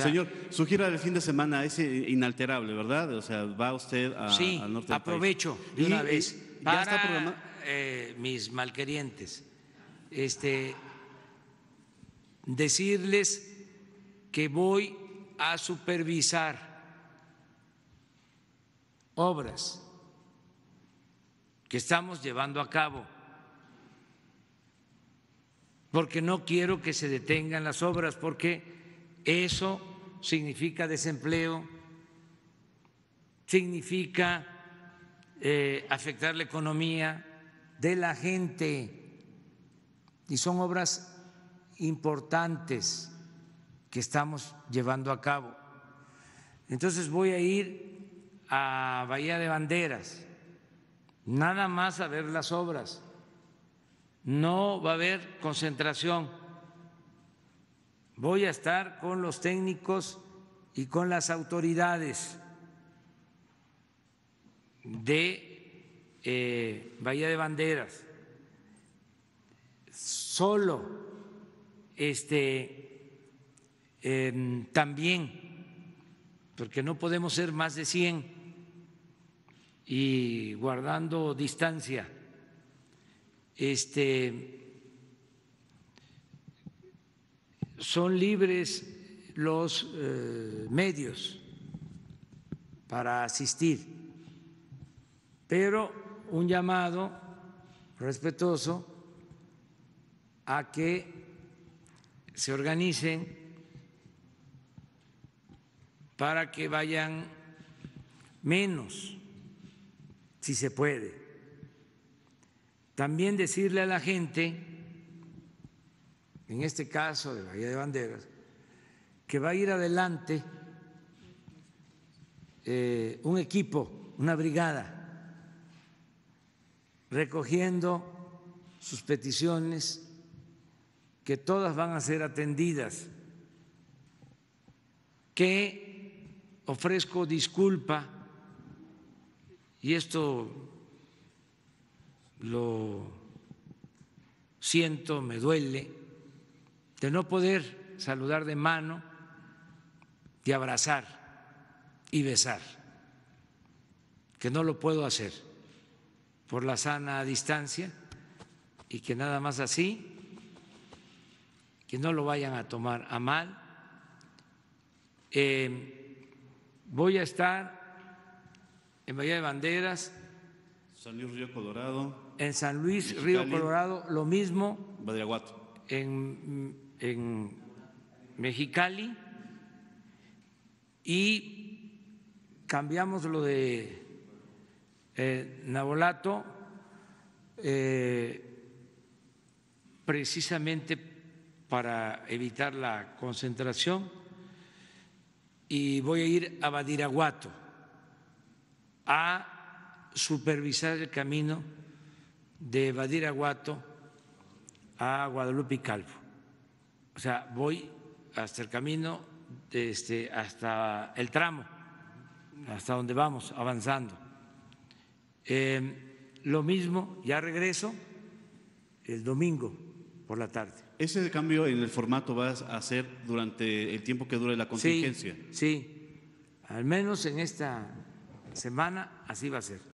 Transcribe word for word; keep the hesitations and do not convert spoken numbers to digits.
sea, señor, su gira del fin de semana es inalterable, ¿verdad? O sea, va usted a, sí, al norte del aprovecho país. De una y, vez para ya está programado. Eh, mis malquerientes, este, decirles que voy a supervisar obras que estamos llevando a cabo, porque no quiero que se detengan las obras, porque eso significa desempleo, significa eh, afectar la economía de la gente, y son obras importantes que estamos llevando a cabo. Entonces voy a ir a Bahía de Banderas, nada más a ver las obras. No va a haber concentración. Voy a estar con los técnicos y con las autoridades de eh, Bahía de Banderas. Solo este, eh, también, porque no podemos ser más de cien y guardando distancia. Este, son libres los eh, medios para asistir, pero un llamado respetuoso a que se organicen para que vayan menos, si se puede. También decirle a la gente, en este caso de Bahía de Banderas, que va a ir adelante eh, un equipo, una brigada, recogiendo sus peticiones, que todas van a ser atendidas, que ofrezco disculpa, y esto lo siento, me duele, de no poder saludar de mano, de abrazar y besar, que no lo puedo hacer por la sana distancia, y que nada más así, que no lo vayan a tomar a mal. Eh, voy a estar en Bahía de Banderas, San Luis Río Colorado. En San Luis, Mexicali, Río Colorado, lo mismo. Badiraguato. En, en Mexicali. Y cambiamos lo de eh, Navolato eh, precisamente para evitar la concentración. Y voy a ir a Badiraguato a supervisar el camino de Badiraguato a Guadalupe y Calvo. O sea, voy hasta el camino, de este, hasta el tramo, hasta donde vamos avanzando. Eh, lo mismo, ya regreso el domingo por la tarde. ¿Ese cambio en el formato vas a hacer durante el tiempo que dure la contingencia? Sí, sí, al menos en esta semana así va a ser.